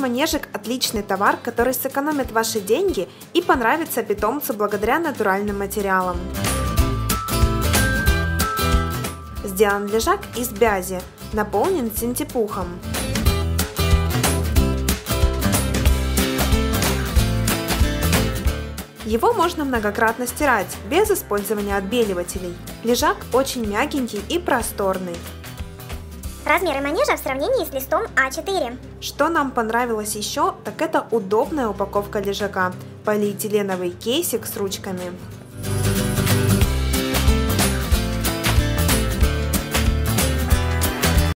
манежек – отличный товар, который сэкономит ваши деньги и понравится питомцу благодаря натуральным материалам. Сделан лежак из бязи, наполнен синтепухом. Его можно многократно стирать, без использования отбеливателей. Лежак очень мягенький и просторный. Размеры манежа в сравнении с листом А4. Что нам понравилось еще, так это удобная упаковка лежака. Полиэтиленовый кейсик с ручками.